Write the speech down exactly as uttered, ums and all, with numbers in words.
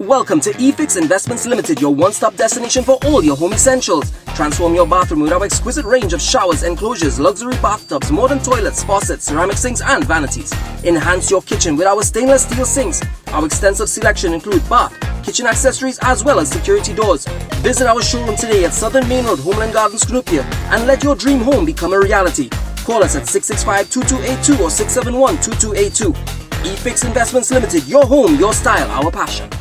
Welcome to eFix Investments Limited, your one-stop destination for all your home essentials. Transform your bathroom with our exquisite range of showers, enclosures, luxury bathtubs, modern toilets, faucets, ceramic sinks and vanities. Enhance your kitchen with our stainless steel sinks. Our extensive selection includes bath, kitchen accessories as well as security doors. Visit our showroom today at Southern Main Road, Homeland Gardens, Cunupia and let your dream home become a reality. Call us at six six five, two two eight two or six seven one, two two eight two. eFix Investments Limited, your home, your style, our passion.